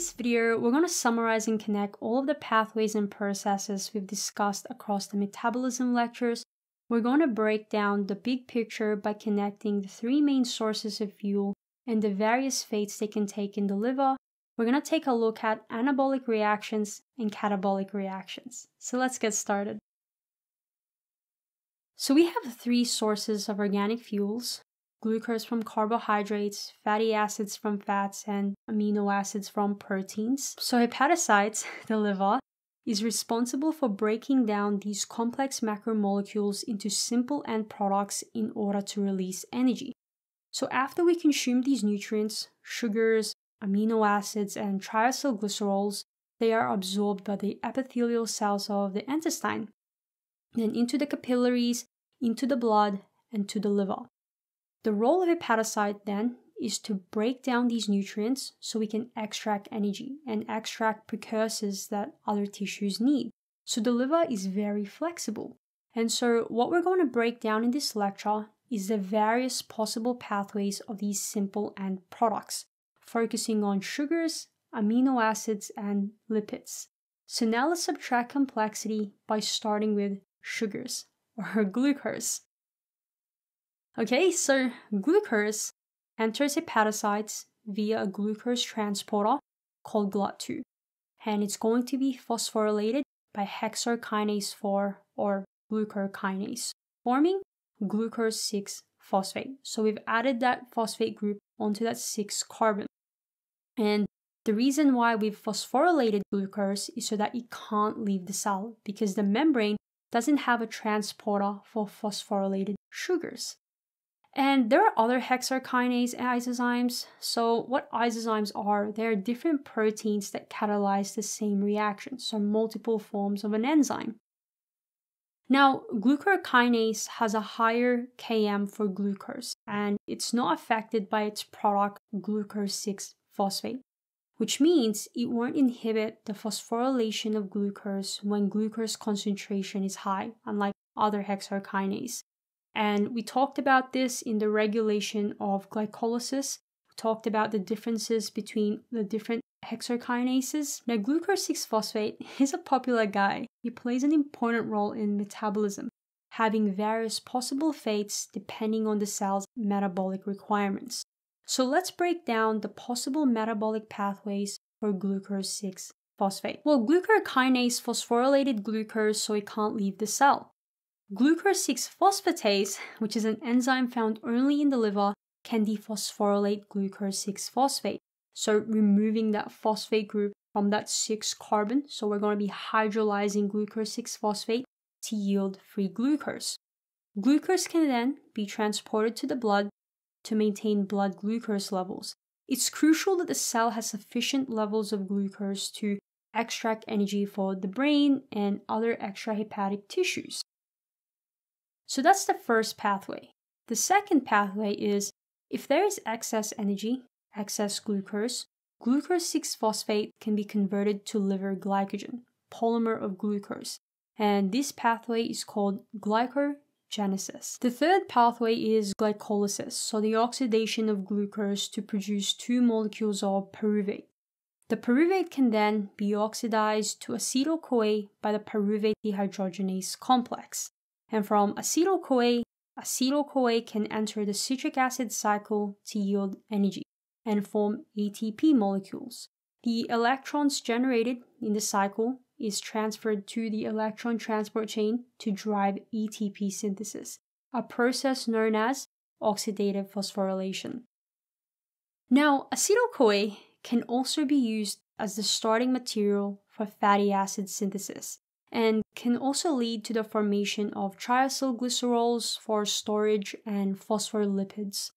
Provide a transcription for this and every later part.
this video, we're going to summarize and connect all of the pathways and processes we've discussed across the metabolism lectures. We're going to break down the big picture by connecting the three main sources of fuel and the various fates they can take in the liver. We're going to take a look at anabolic reactions and catabolic reactions. So let's get started. So we have three sources of organic fuels: glucose from carbohydrates, fatty acids from fats, and amino acids from proteins. So hepatocytes, the liver, is responsible for breaking down these complex macromolecules into simple end products in order to release energy. So after we consume these nutrients, sugars, amino acids, and triacylglycerols, they are absorbed by the epithelial cells of the intestine, then into the capillaries, into the blood, and to the liver. The role of hepatocyte then is to break down these nutrients so we can extract energy and extract precursors that other tissues need. So the liver is very flexible. And so what we're going to break down in this lecture is the various possible pathways of these simple end products, focusing on sugars, amino acids, and lipids. So now let's subtract complexity by starting with sugars, or glucose. Okay, so glucose enters hepatocytes via a glucose transporter called GLUT2, and it's going to be phosphorylated by hexokinase 4 or glucokinase, forming glucose 6-phosphate. So we've added that phosphate group onto that 6 carbon. And the reason why we've phosphorylated glucose is so that it can't leave the cell, because the membrane doesn't have a transporter for phosphorylated sugars. And there are other hexokinase and isozymes. So what isozymes are, they are different proteins that catalyze the same reaction, so multiple forms of an enzyme. Now, glucokinase has a higher Km for glucose, and it's not affected by its product glucose 6-phosphate, which means it won't inhibit the phosphorylation of glucose when glucose concentration is high, unlike other hexokinase. And we talked about this in the regulation of glycolysis. We talked about the differences between the different hexokinases. Now, glucose 6-phosphate is a popular guy. He plays an important role in metabolism, having various possible fates depending on the cell's metabolic requirements. So let's break down the possible metabolic pathways for glucose 6-phosphate. Well, glucokinase phosphorylated glucose so it can't leave the cell. Glucose 6-phosphatase, which is an enzyme found only in the liver, can dephosphorylate glucose 6-phosphate, so removing that phosphate group from that 6 carbon. So we're going to be hydrolyzing glucose 6-phosphate to yield free glucose. Glucose can then be transported to the blood to maintain blood glucose levels. It's crucial that the cell has sufficient levels of glucose to extract energy for the brain and other extrahepatic tissues. So that's the first pathway. The second pathway is, if there is excess energy, excess glucose, glucose 6-phosphate can be converted to liver glycogen, polymer of glucose, and this pathway is called glycogenesis. The third pathway is glycolysis, so the oxidation of glucose to produce 2 molecules of pyruvate. The pyruvate can then be oxidized to acetyl-CoA by the pyruvate dehydrogenase complex. And from acetyl-CoA, acetyl-CoA can enter the citric acid cycle to yield energy and form ATP molecules. The electrons generated in the cycle is transferred to the electron transport chain to drive ATP synthesis, a process known as oxidative phosphorylation. Now, acetyl-CoA can also be used as the starting material for fatty acid synthesis, and can also lead to the formation of triacylglycerols for storage and phospholipids.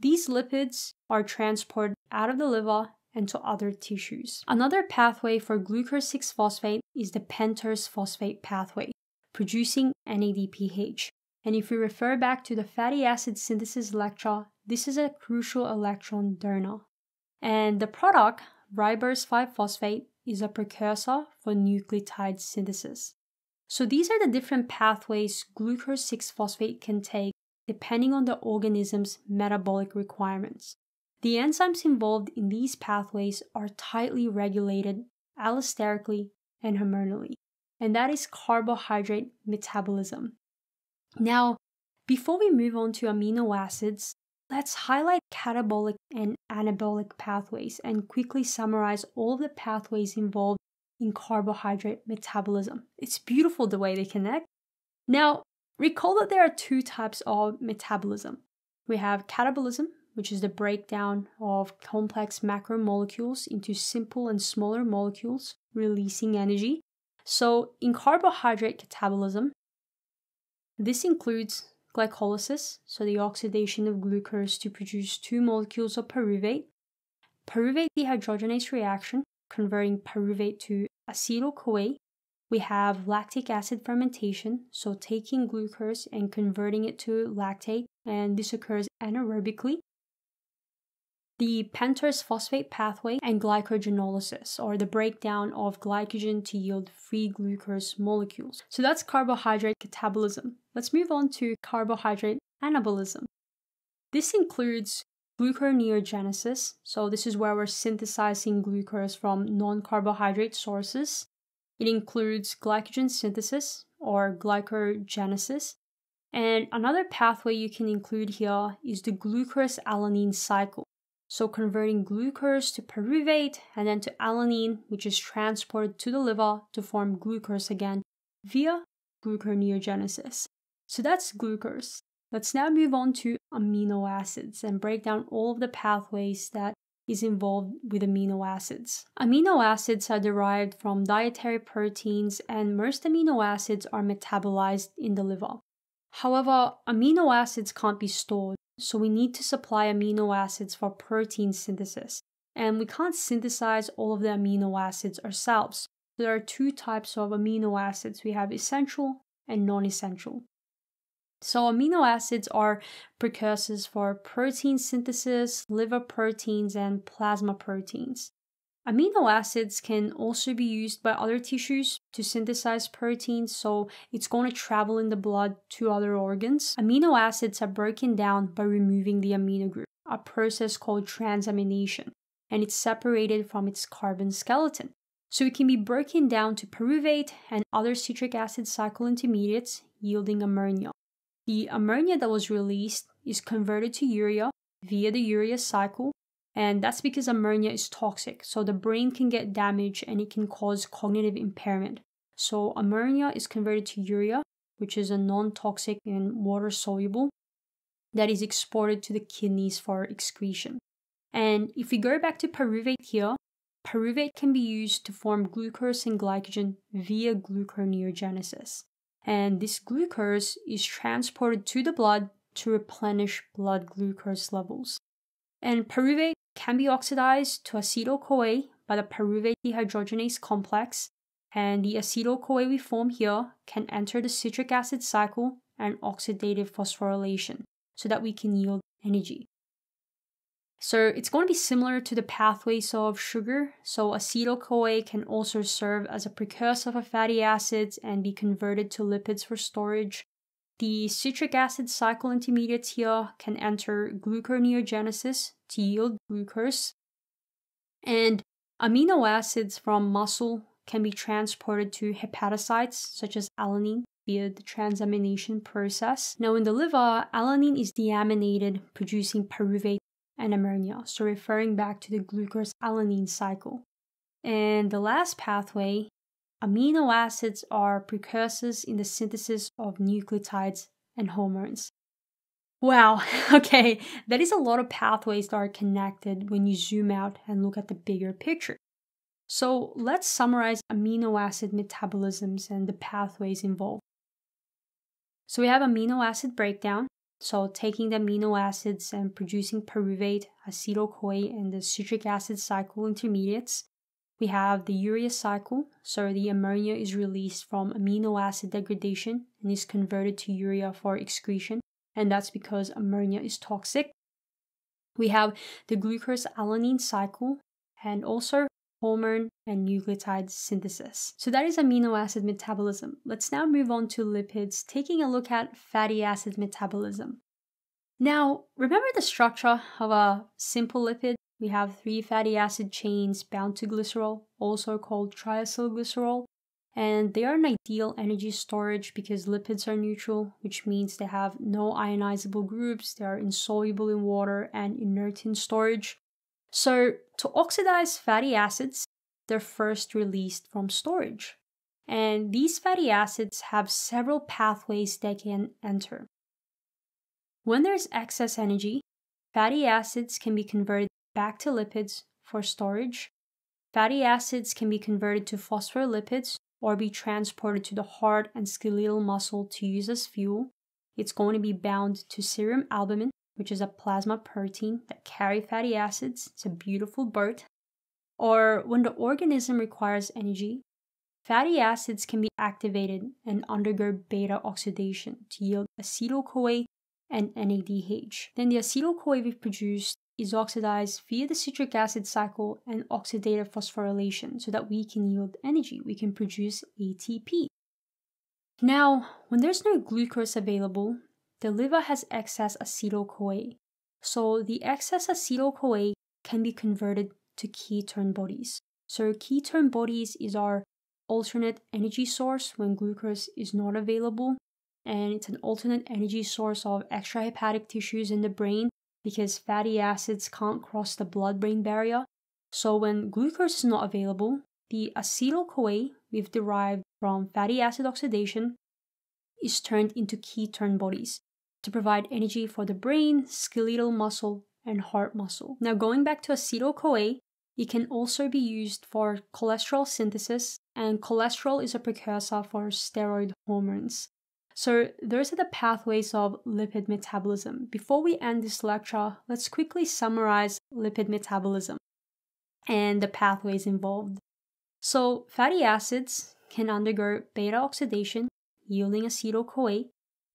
These lipids are transported out of the liver and to other tissues. Another pathway for glucose 6-phosphate is the pentose phosphate pathway, producing NADPH. And if we refer back to the fatty acid synthesis lecture, this is a crucial electron donor. And the product, ribose 5-phosphate, is a precursor for nucleotide synthesis. So these are the different pathways glucose 6-phosphate can take depending on the organism's metabolic requirements. The enzymes involved in these pathways are tightly regulated allosterically and hormonally, and that is carbohydrate metabolism. Now, before we move on to amino acids, let's highlight catabolic and anabolic pathways and quickly summarize all the pathways involved in carbohydrate metabolism. It's beautiful the way they connect. Now, recall that there are two types of metabolism. We have catabolism, which is the breakdown of complex macromolecules into simple and smaller molecules, releasing energy. So in carbohydrate catabolism, this includes glycolysis, so the oxidation of glucose to produce two molecules of pyruvate, pyruvate dehydrogenase reaction, converting pyruvate to acetyl-CoA. We have lactic acid fermentation, so taking glucose and converting it to lactate, and this occurs anaerobically. The pentose phosphate pathway and glycogenolysis, or the breakdown of glycogen to yield free glucose molecules. So that's carbohydrate catabolism. Let's move on to carbohydrate anabolism. This includes gluconeogenesis, so this is where we're synthesizing glucose from non-carbohydrate sources. It includes glycogen synthesis, or glycogenesis. And another pathway you can include here is the glucose alanine cycle. So converting glucose to pyruvate and then to alanine, which is transported to the liver to form glucose again via gluconeogenesis. So that's glucose. Let's now move on to amino acids and break down all of the pathways that is involved with amino acids. Amino acids are derived from dietary proteins, and most amino acids are metabolized in the liver. However, amino acids can't be stored, so we need to supply amino acids for protein synthesis, and we can't synthesize all of the amino acids ourselves. There are two types of amino acids. We have essential and non-essential. So amino acids are precursors for protein synthesis, liver proteins, and plasma proteins. Amino acids can also be used by other tissues to synthesize proteins, so it's going to travel in the blood to other organs. Amino acids are broken down by removing the amino group, a process called transamination, and it's separated from its carbon skeleton. So it can be broken down to pyruvate and other citric acid cycle intermediates, yielding ammonia. The ammonia that was released is converted to urea via the urea cycle, and that's because ammonia is toxic, so the brain can get damaged and it can cause cognitive impairment. So ammonia is converted to urea, which is a non-toxic and water-soluble that is exported to the kidneys for excretion. And if we go back to pyruvate here, pyruvate can be used to form glucose and glycogen via gluconeogenesis. And this glucose is transported to the blood to replenish blood glucose levels. And pyruvate can be oxidized to acetyl-CoA by the pyruvate dehydrogenase complex, and the acetyl-CoA we form here can enter the citric acid cycle and oxidative phosphorylation so that we can yield energy. So it's going to be similar to the pathways of sugar. So acetyl-CoA can also serve as a precursor for fatty acids and be converted to lipids for storage. The citric acid cycle intermediates here can enter gluconeogenesis to yield glucose. And amino acids from muscle can be transported to hepatocytes, such as alanine, via the transamination process. Now in the liver, alanine is deaminated, producing pyruvate and ammonia, so referring back to the glucose alanine cycle. And the last pathway, amino acids are precursors in the synthesis of nucleotides and hormones. Wow, okay, that is a lot of pathways that are connected when you zoom out and look at the bigger picture. So let's summarize amino acid metabolisms and the pathways involved. So we have amino acid breakdown. So taking the amino acids and producing pyruvate, acetyl-CoA, and the citric acid cycle intermediates. We have the urea cycle, so the ammonia is released from amino acid degradation and is converted to urea for excretion, and that's because ammonia is toxic. We have the glucose alanine cycle, and also hormone and nucleotide synthesis. So that is amino acid metabolism. Let's now move on to lipids, taking a look at fatty acid metabolism. Now, remember the structure of a simple lipid? We have three fatty acid chains bound to glycerol, also called triacylglycerol, and they are an ideal energy storage because lipids are neutral, which means they have no ionizable groups, they are insoluble in water and inert in storage. So, to oxidize fatty acids, they're first released from storage. And these fatty acids have several pathways they can enter. When there's excess energy, fatty acids can be converted back to lipids for storage. Fatty acids can be converted to phospholipids or be transported to the heart and skeletal muscle to use as fuel. It's going to be bound to serum albumin, which is a plasma protein that carries fatty acids. It's a beautiful bird. Or when the organism requires energy, fatty acids can be activated and undergo beta oxidation to yield acetyl-CoA and NADPH. Then the acetyl-CoA we produced is oxidized via the citric acid cycle and oxidative phosphorylation so that we can yield energy, we can produce ATP. Now, when there's no glucose available, the liver has excess acetyl-CoA. So the excess acetyl-CoA can be converted to ketone bodies. So ketone bodies is our alternate energy source when glucose is not available, and it's an alternate energy source of extrahepatic tissues in the brain because fatty acids can't cross the blood-brain barrier. So when glucose is not available, the acetyl-CoA we've derived from fatty acid oxidation is turned into ketone bodies to provide energy for the brain, skeletal muscle, and heart muscle. Now going back to acetyl-CoA, it can also be used for cholesterol synthesis, and cholesterol is a precursor for steroid hormones. So those are the pathways of lipid metabolism. Before we end this lecture, let's quickly summarize lipid metabolism and the pathways involved. So fatty acids can undergo beta oxidation, yielding acetyl-CoA.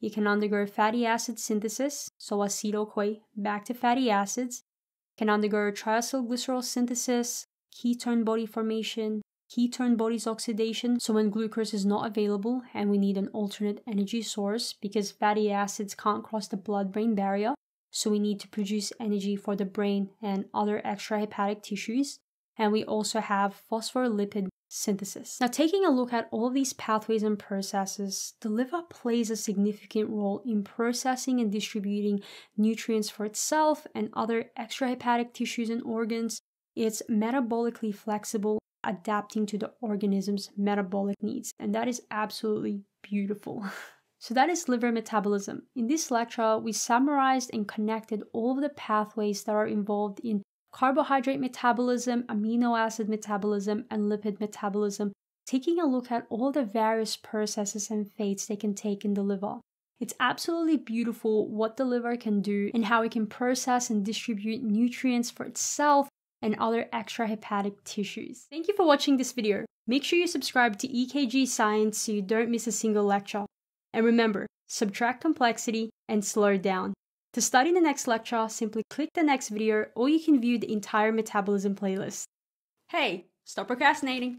You can undergo fatty acid synthesis, so acetyl-CoA back to fatty acids. Can undergo triacylglycerol synthesis, ketone body formation, ketone bodies oxidation, so when glucose is not available and we need an alternate energy source because fatty acids can't cross the blood-brain barrier, so we need to produce energy for the brain and other extrahepatic tissues, and we also have phospholipid synthesis. Now taking a look at all of these pathways and processes, the liver plays a significant role in processing and distributing nutrients for itself and other extrahepatic tissues and organs. It's metabolically flexible, adapting to the organism's metabolic needs, and that is absolutely beautiful. So that is liver metabolism. In this lecture, we summarized and connected all of the pathways that are involved in carbohydrate metabolism, amino acid metabolism, and lipid metabolism, taking a look at all the various processes and fates they can take in the liver. It's absolutely beautiful what the liver can do and how it can process and distribute nutrients for itself and other extrahepatic tissues. Thank you for watching this video. Make sure you subscribe to EKG Science so you don't miss a single lecture. And remember, subtract complexity and slow down. To study the next lecture, simply click the next video, or you can view the entire metabolism playlist. Hey, stop procrastinating!